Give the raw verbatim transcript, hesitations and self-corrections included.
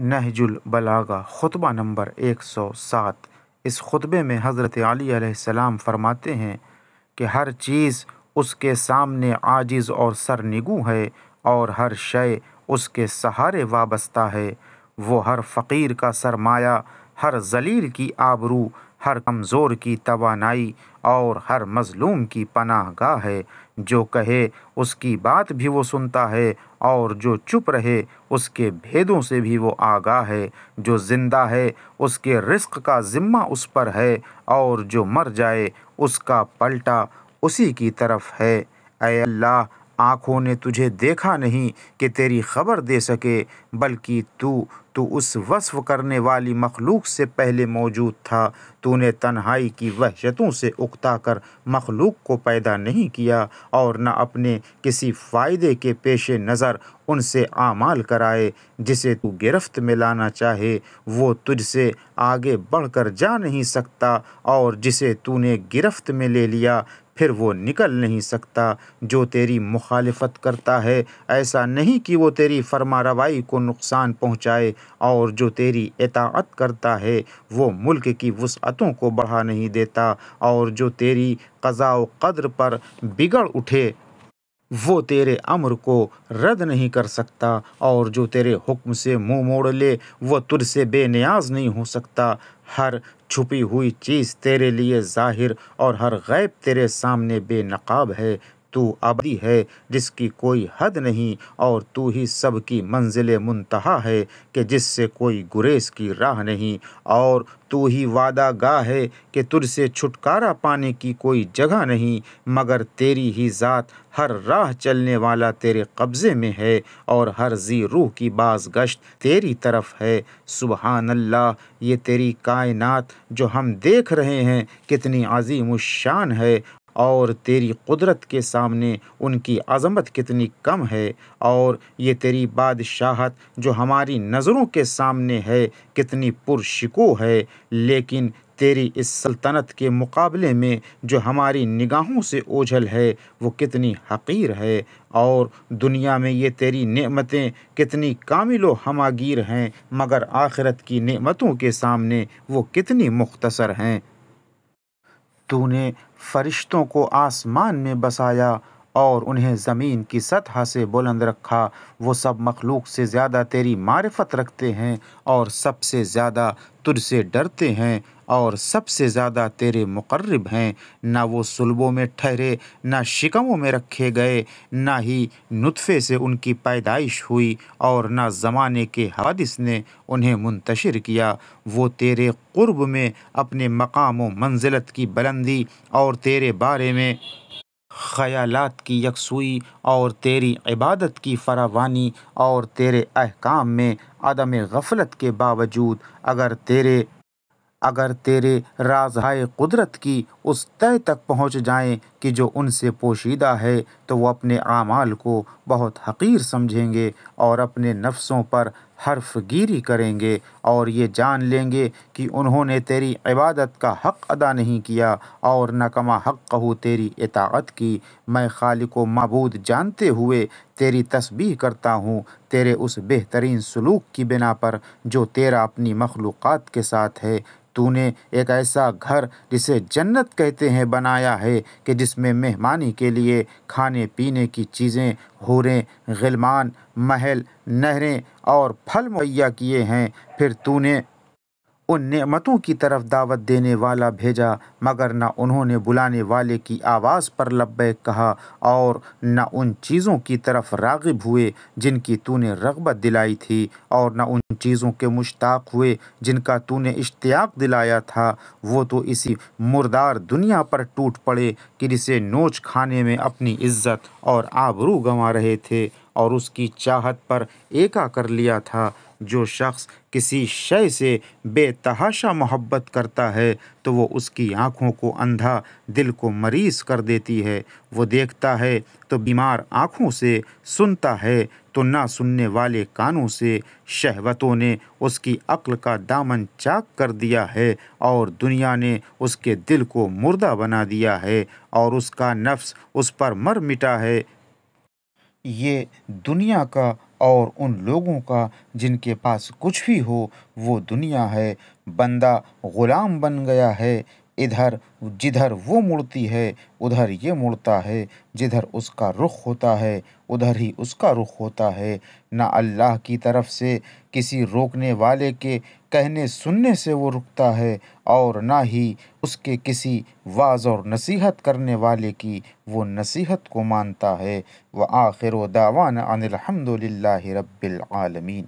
नहजुल बलागा खुतबा number एक सौ सात। इस खुतबे में हजरत आली अलैहिस्सलाम फरमाते हैं कि हर चीज़ उसके सामने आजिज़ और सरनिगू है और हर शय उसके सहारे वाबस्ता है। वो हर फ़कीर का सरमाया, हर जलील की आबरू, हर कमज़ोर की तवानाई और हर मज़लूम की पनाहगाह है। जो कहे उसकी बात भी वो सुनता है और जो चुप रहे उसके भेदों से भी वो आगाह है। जो ज़िंदा है उसके रिस्क का ज़िम्मा उस पर है और जो मर जाए उसका पलटा उसी की तरफ है। ऐ अल्लाह, आँखों ने तुझे देखा नहीं कि तेरी खबर दे सके, बल्कि तू तू उस वस्फ़ करने वाली मखलूक से पहले मौजूद था। तूने तन्हाई की वहशतों से उकता कर मखलूक को पैदा नहीं किया और न अपने किसी फ़ायदे के पेश नज़र उनसे आमाल कराए। जिसे तू गिरफ्त में लाना चाहे वो तुझसे आगे बढ़कर जा नहीं सकता और जिसे तूने गिरफ्त में ले लिया फिर वो निकल नहीं सकता। जो तेरी मुखालिफत करता है ऐसा नहीं कि वो तेरी फरमारवाई को नुकसान पहुँचाए और जो तेरी इताअत करता है वो मुल्क की वुसअतों को बढ़ा नहीं देता और जो तेरी क़ज़ा व क़द्र पर बिगड़ उठे वो तेरे अम्र को रद्द नहीं कर सकता और जो तेरे हुक्म से मुँह मोड़ ले वो तुझसे बेनियाज नहीं हो सकता। हर छुपी हुई चीज़ तेरे लिए ज़ाहिर और हर गैब तेरे सामने बेनकाब है। तू अबदी है जिसकी कोई हद नहीं और तू ही सब की मंजिल मुंतहा है कि जिससे कोई गुरेज की राह नहीं, और तू ही वादा गाह है कि तुझसे छुटकारा पाने की कोई जगह नहीं। मगर तेरी ही ज़ात हर राह चलने वाला तेरे कब्ज़े में है और हर जी रूह की बाज़गश्त तेरी तरफ है। सुबहानल्लाह, ये तेरी कायनात जो हम देख रहे हैं कितनी अजीम शान है और तेरी कुदरत के सामने उनकी अज़मत कितनी कम है, और ये तेरी बादशाहत जो हमारी नज़रों के सामने है कितनी पुरशिको है। लेकिन तेरी इस सल्तनत के मुकाबले में जो हमारी निगाहों से ओझल है वो कितनी हक़ीर है, और दुनिया में ये तेरी नेमतें कितनी कामिलो हमागीर हैं मगर आखिरत की नेमतों के सामने वो कितनी मुख्तसर हैं। तूने फरिश्तों को आसमान में बसाया और उन्हें ज़मीन की सतह से बुलंद रखा। वो सब मखलूक से ज़्यादा तेरी मारिफत रखते हैं और सबसे ज़्यादा तुझसे डरते हैं और सबसे ज़्यादा तेरे मुकर्रब हैं। ना वो सुल्बों में ठहरे, ना शिकमों में रखे गए, ना ही नुतफ़े से उनकी पैदाइश हुई और ना ज़माने के हादिस ने उन्हें मुंतशिर किया। वो तेरे क़ुर्ब में अपने मकाम व मंजिलत की बुलंदी और तेरे बारे में ख़यालात की यकसुई और तेरी इबादत की फरावानी और तेरे अहकाम में अदम गफलत के बावजूद अगर तेरे अगर तेरे राज़-ए कुदरत की उस तय तक पहुँच जाएं कि जो उनसे पोशीदा है तो वो अपने आमाल को बहुत हक़ीर समझेंगे और अपने नफ्सों पर हर्फगिरी करेंगे और ये जान लेंगे कि उन्होंने तेरी इबादत का हक़ अदा नहीं किया और न कमा हक़्क़हू तेरी इताअत की। मैं खालिक व माबूद जानते हुए तेरी तस्बीह करता हूँ तेरे उस बेहतरीन सलूक की बिना पर जो तेरा अपनी मखलूक़ात के साथ है। तूने एक ऐसा घर जिसे जन्नत कहते हैं बनाया है कि जिसमें मेहमानी के लिए खाने पीने की चीज़ें, हूरें, ग़िलमान, महल, नहरें और फल मुहैया किए हैं। फिर तूने उन नेमतों की तरफ दावत देने वाला भेजा मगर न उन्होंने बुलाने वाले की आवाज़ पर लब्बैक कहा और न उन चीज़ों की तरफ राग़िब हुए जिनकी तूने रग़बत दिलाई थी और न उन चीज़ों के मुश्ताक़ हुए जिनका तूने इश्तियाक दिलाया था। वो तो इसी मुर्दार दुनिया पर टूट पड़े कि जिसे नोच खाने में अपनी इज़्ज़त और आबरू गंवा रहे थे और उसकी चाहत पर एका कर लिया था। जो शख्स किसी शय से बेतहाशा मोहब्बत करता है तो वो उसकी आँखों को अंधा, दिल को मरीज़ कर देती है। वो देखता है तो बीमार आँखों से, सुनता है तो ना सुनने वाले कानों से। शहवतों ने उसकी अक्ल का दामन चाक कर दिया है और दुनिया ने उसके दिल को मुर्दा बना दिया है और उसका नफ्स उस पर मर मिटा है। ये दुनिया का और उन लोगों का जिनके पास कुछ भी हो वो दुनिया है। बंदा ग़ुलाम बन गया है। इधर जिधर वो मुड़ती है उधर ये मुड़ता है, जिधर उसका रुख होता है उधर ही उसका रुख होता है। ना अल्लाह की तरफ से किसी रोकने वाले के कहने सुनने से वो रुकता है और ना ही उसके किसी वाज और नसीहत करने वाले की वो नसीहत को मानता है। व आखिर दावाना अनिल हम्दुलिल्लाहि रब्बिल आलमीन।